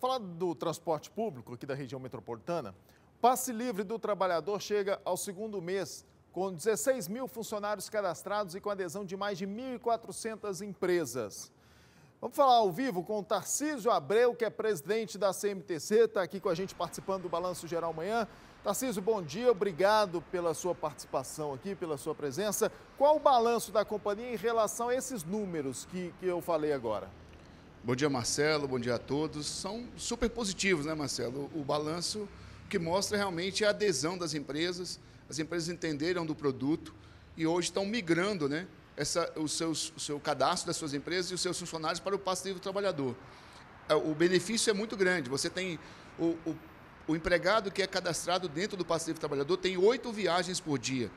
Falar do transporte público aqui da região metropolitana, Passe Livre do Trabalhador chega ao segundo mês com 16 mil funcionários cadastrados e com adesão de mais de 1.400 empresas. Vamos falar ao vivo com o Tarcísio Abreu, que é presidente da CMTC, está aqui com a gente participando do Balanço Geral Manhã. Tarcísio, bom dia, obrigado pela sua participação aqui, pela sua presença. Qual o balanço da companhia em relação a esses números que eu falei agora? Bom dia, Marcelo, bom dia a todos. São super positivos, né, Marcelo? O balanço que mostra realmente a adesão das empresas, as empresas entenderam do produto e hoje estão migrando, né, o seu cadastro das suas empresas e os seus funcionários para o Passe Livre do Trabalhador. O benefício é muito grande, você tem o empregado que é cadastrado dentro do Passe Livre do Trabalhador tem 8 viagens por dia.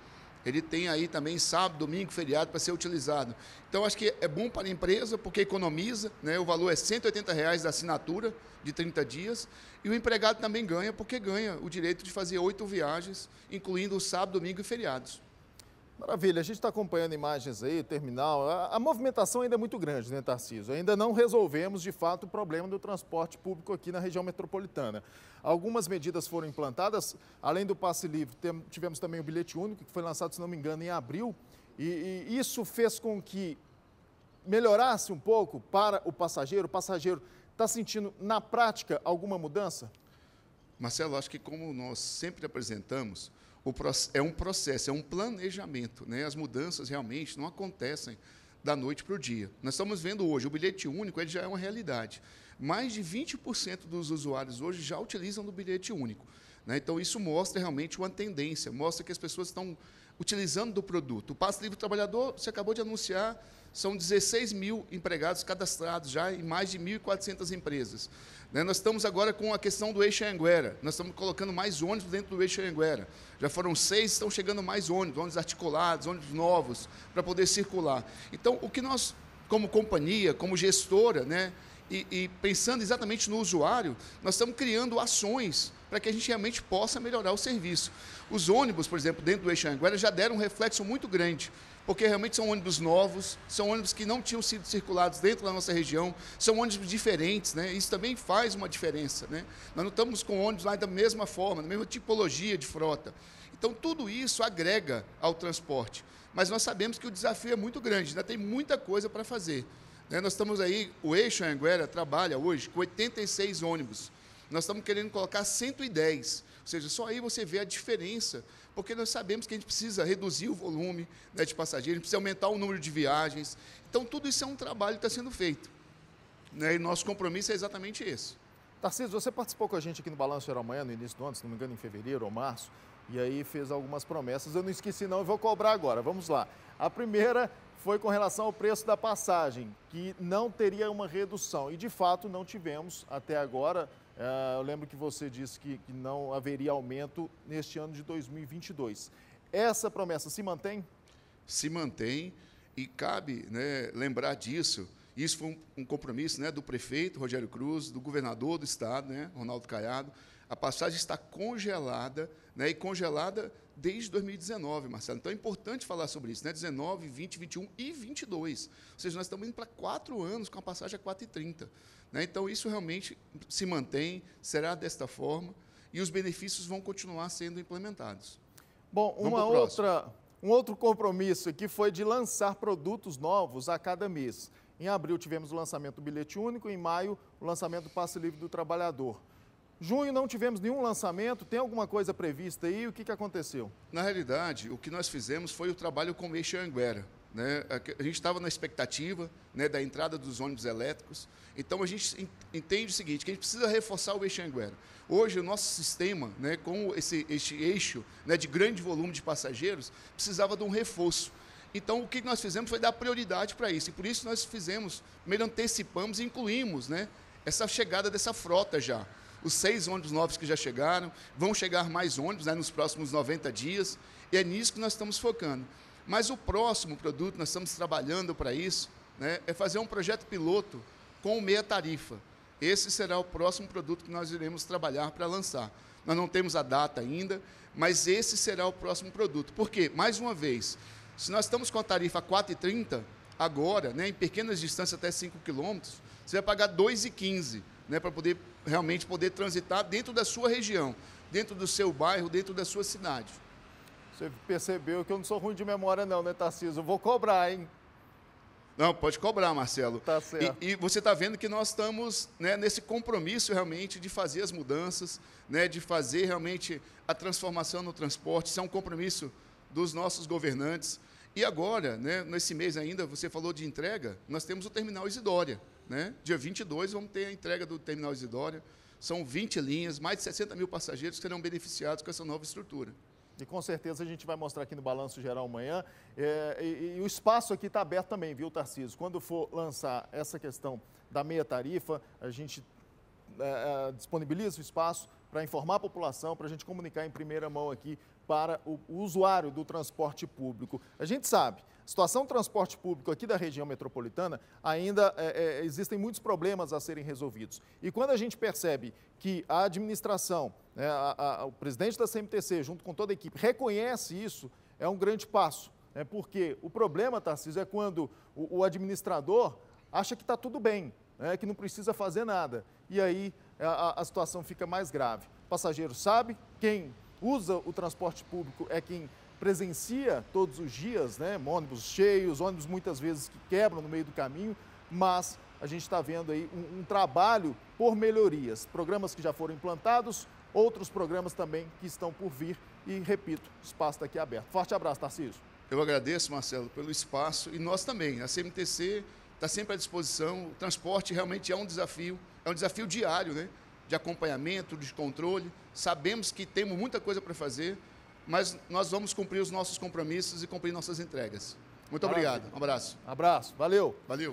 Ele tem aí também sábado, domingo, feriado para ser utilizado. Então, acho que é bom para a empresa, porque economiza, né? O valor é R$ 180,00 da assinatura de 30 dias. E o empregado também ganha, porque ganha o direito de fazer 8 viagens, incluindo o sábado, domingo e feriados. Maravilha, a gente está acompanhando imagens aí, terminal. A movimentação ainda é muito grande, né, Tarcísio? Ainda não resolvemos, de fato, o problema do transporte público aqui na região metropolitana. Algumas medidas foram implantadas, além do passe livre, tivemos também o bilhete único, que foi lançado, se não me engano, em abril. E isso fez com que melhorasse um pouco para o passageiro. O passageiro está sentindo, na prática, alguma mudança? Marcelo, acho que como nós sempre apresentamos, é um processo, é um planejamento, né? As mudanças realmente não acontecem da noite para o dia. Nós estamos vendo hoje, o bilhete único ele já é uma realidade. Mais de 20% dos usuários hoje já utilizam do bilhete único, né? Então, isso mostra realmente uma tendência, mostra que as pessoas estão utilizando do produto. O Passe Livre do Trabalhador, você acabou de anunciar, são 16 mil empregados cadastrados já em mais de 1.400 empresas. Né? Nós estamos agora com a questão do Eixo Anhanguera. Nós estamos colocando mais ônibus dentro do Eixo Anhanguera. Já foram 6, estão chegando mais ônibus articulados, ônibus novos, para poder circular. Então, o que nós, como companhia, como gestora, né, e pensando exatamente no usuário, nós estamos criando ações para que a gente realmente possa melhorar o serviço. Os ônibus, por exemplo, dentro do Eixo Anhanguera já deram um reflexo muito grande, porque realmente são ônibus novos, são ônibus que não tinham sido circulados dentro da nossa região, são ônibus diferentes, né? Isso também faz uma diferença, né? Nós não estamos com ônibus lá da mesma forma, da mesma tipologia de frota. Então, tudo isso agrega ao transporte, mas nós sabemos que o desafio é muito grande, ainda tem muita coisa para fazer, né? Nós estamos aí, o Eixo Anhanguera trabalha hoje com 86 ônibus, nós estamos querendo colocar 110, ou seja, só aí você vê a diferença, porque nós sabemos que a gente precisa reduzir o volume, né, de passageiros, precisa aumentar o número de viagens. Então, tudo isso é um trabalho que está sendo feito, né, e nosso compromisso é exatamente esse. Tarcísio, você participou com a gente aqui no Balanço Geral Manhã, no início do ano, se não me engano, em fevereiro ou março, e aí fez algumas promessas. Eu não esqueci não, eu vou cobrar agora, vamos lá. A primeira foi com relação ao preço da passagem, que não teria uma redução, e de fato não tivemos até agora. Eu lembro que você disse que não haveria aumento neste ano de 2022. Essa promessa se mantém? Se mantém, e cabe, né, lembrar disso. Isso foi um compromisso, né, do prefeito Rogério Cruz, do governador do estado, né, Ronaldo Caiado. A passagem está congelada, né, e congelada desde 2019, Marcelo. Então, é importante falar sobre isso, né? 19, 20, 21 e 22. Ou seja, nós estamos indo para 4 anos com a passagem a 4,30. Né? Então, isso realmente se mantém, será desta forma, e os benefícios vão continuar sendo implementados. Bom, um outro compromisso aqui foi de lançar produtos novos a cada mês. Em abril, tivemos o lançamento do bilhete único, em maio, o lançamento do Passe Livre do Trabalhador. Junho não tivemos nenhum lançamento, tem alguma coisa prevista aí? O que aconteceu? Na realidade, o que nós fizemos foi o trabalho com o Eixo Anhanguera, né? A gente estava na expectativa, né, da entrada dos ônibus elétricos, então a gente entende o seguinte, que a gente precisa reforçar o Eixo Anhanguera. Hoje o nosso sistema, né, com este eixo, né, de grande volume de passageiros, precisava de um reforço. Então, o que nós fizemos foi dar prioridade para isso, e por isso nós fizemos, primeiro antecipamos e incluímos, né, essa chegada dessa frota já. Os 6 ônibus novos que já chegaram, vão chegar mais ônibus, né, nos próximos 90 dias, e é nisso que nós estamos focando. Mas o próximo produto, nós estamos trabalhando para isso, né, é fazer um projeto piloto com o Meia Tarifa. Esse será o próximo produto que nós iremos trabalhar para lançar. Nós não temos a data ainda, mas esse será o próximo produto. Por quê? Mais uma vez, se nós estamos com a tarifa 4,30, agora, né, em pequenas distâncias até 5 quilômetros, você vai pagar 2,15, né, para poder realmente poder transitar dentro da sua região, dentro do seu bairro, dentro da sua cidade. Você percebeu que eu não sou ruim de memória não, né, Tarcísio? Eu vou cobrar, hein? Não, pode cobrar, Marcelo. Tá certo. E você está vendo que nós estamos, né, nesse compromisso realmente de fazer as mudanças, né, de fazer realmente a transformação no transporte. Isso é um compromisso dos nossos governantes. E agora, né, nesse mês ainda, você falou de entrega, nós temos o Terminal Isidória. Né? Dia 22 vamos ter a entrega do Terminal Isidória. São 20 linhas, mais de 60 mil passageiros serão beneficiados com essa nova estrutura. E com certeza a gente vai mostrar aqui no Balanço Geral amanhã. E o espaço aqui está aberto também, viu, Tarcísio? Quando for lançar essa questão da meia tarifa, a gente disponibiliza o espaço para informar a população, para a gente comunicar em primeira mão aqui para o usuário do transporte público. A gente sabe, a situação do transporte público aqui da região metropolitana, ainda existem muitos problemas a serem resolvidos. E quando a gente percebe que a administração, né, o presidente da CMTC, junto com toda a equipe, reconhece isso, é um grande passo. Né, porque o problema, Tarcísio, é quando o administrador acha que está tudo bem, né, que não precisa fazer nada. E aí a situação fica mais grave. O passageiro sabe, quem usa o transporte público é quem presencia todos os dias, né, ônibus cheios, ônibus muitas vezes que quebram no meio do caminho, mas a gente está vendo aí um trabalho por melhorias, programas que já foram implantados, outros programas também que estão por vir e, repito, o espaço está aqui aberto. Forte abraço, Tarcísio. Eu agradeço, Marcelo, pelo espaço e nós também, a CMTC está sempre à disposição, o transporte realmente é um desafio diário, né, de acompanhamento, de controle, sabemos que temos muita coisa para fazer, mas nós vamos cumprir os nossos compromissos e cumprir nossas entregas. Muito obrigado. Um abraço. Abraço. Valeu. Valeu.